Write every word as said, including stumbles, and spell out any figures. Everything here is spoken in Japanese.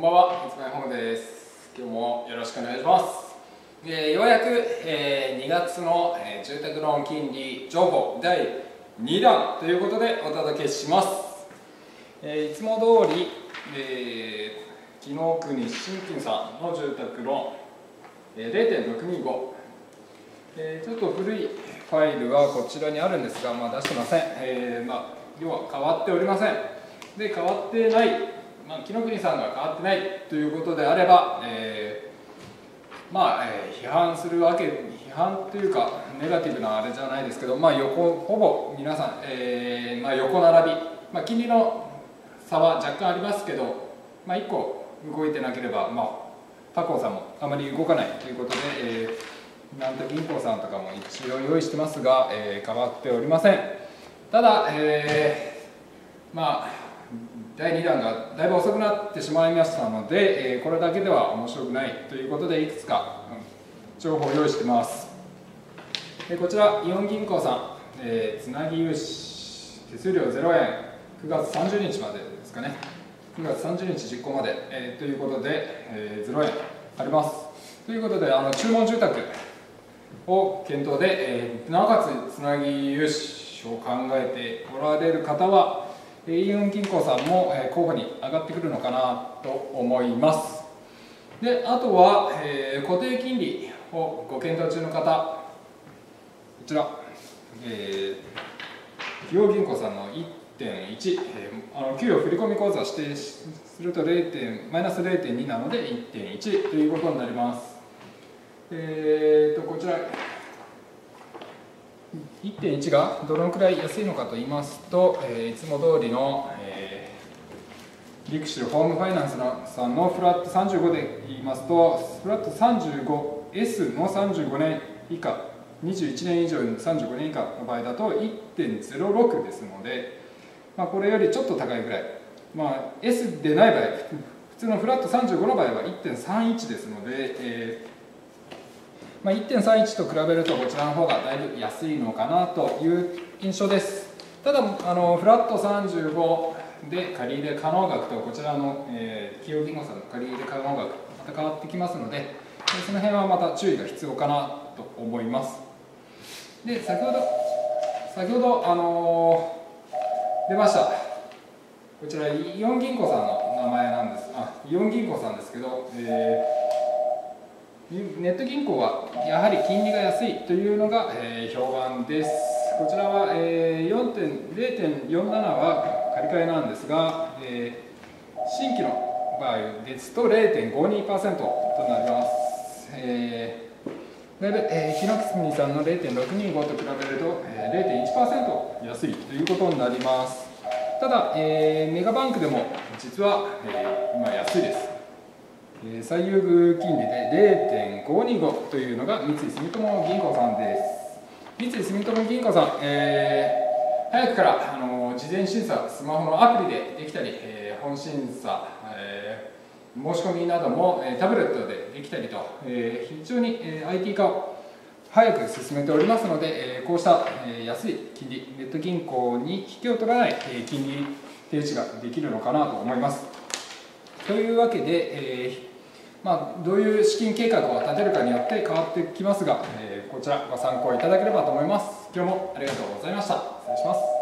こんばんは、おつかいほんです。今日もよろしくお願いします。えー、ようやく、えー、にがつの、えー、住宅ローン金利情報だいにだんということでお届けします。えー、いつも通り、えー、紀伊国新金さんの住宅ローン、えー、ゼロてんろくにご、えー、ちょっと古いファイルはこちらにあるんですが、まあ、出してません。えーまあ、要は変わっておりません。で、変わってないまあ、紀伊国さんが変わってないということであれば、えー、まあ、えー、批判するわけ、批判というかネガティブなあれじゃないですけど、まあ、横ほぼ皆さん、えーまあ、横並び、まあ、金利の差は若干ありますけど、まあ、いっこ動いてなければ、まあ、他行さんもあまり動かないということで、えー、なんと銀行さんとかも一応用意してますが、えー、変わっておりません。ただ、えー、まあだいにだんがだいぶ遅くなってしまいましたので、これだけでは面白くないということで、いくつか情報を用意しています。こちらイオン銀行さん、つなぎ融資手数料ゼロえん、くがつさんじゅうにちまでですかね、くがつさんじゅうにち実行まで、えー、ということで、えー、ゼロえんありますということで、あの注文住宅を検討で、えー、なおかつつなぎ融資を考えておられる方はイオン銀行さんも候補に上がってくるのかなと思います。で、あとは、えー、固定金利をご検討中の方、こちら、えー、企業銀行さんの いってんいち、えー、あの給与振込口座指定するとマイナスゼロてんになので いってんいち ということになります。えーとこちら いってんいち がどのくらい安いのかと言いますと、えー、いつも通りの、えー、リクシルホームファイナンスのさんのフラットさんじゅうごで言いますと、フラット さんじゅうごエス のさんじゅうごねん以下、にじゅういちねん以上のさんじゅうごねん以下の場合だと いってんゼロろく ですので、まあ、これよりちょっと高いぐらい、まあ、S でない場合、普通のフラットさんじゅうごの場合は いってんさんいち ですので、えーまあ、いってんさんいち と比べるとこちらの方がだいぶ安いのかなという印象です。ただあのフラットさんじゅうごで借入可能額とこちらの、えー、企業銀行さんの借入可能額また変わってきますので、その辺はまた注意が必要かなと思います。で、先ほど先ほど、あのー、出ましたこちらイオン銀行さんの名前なんです。あ、イオン銀行さんですけど、えーネット銀行はやはり金利が安いというのが、えー、評判です。こちらは、えー、ゼロてんよんなな は借り換えなんですが、えー、新規の場合ですと ゼロてんごにパーセント となります。えー、だいぶ、えー、紀伊国さんの ゼロてんろくにご と比べると、えー、ゼロてんいちパーセント 安いということになります。ただ、えー、メガバンクでも実は、えー、今安いです。最優遇金利で ゼロてんごにご というのが三井住友銀行さんです。三井住友銀行さん、えー、早くからあの事前審査、スマホのアプリでできたり、えー、本審査、えー、申し込みなども、えー、タブレットでできたりと、えー、非常に、えー、アイティー 化を早く進めておりますので、えー、こうした、えー、安い金利、ネット銀行に引けを取らない、えー、金利提示ができるのかなと思います。というわけで、えーまあ、どういう資金計画を立てるかによって変わってきますが、えー、こちらご参考いただければと思います。今日もありがとうございました。失礼します。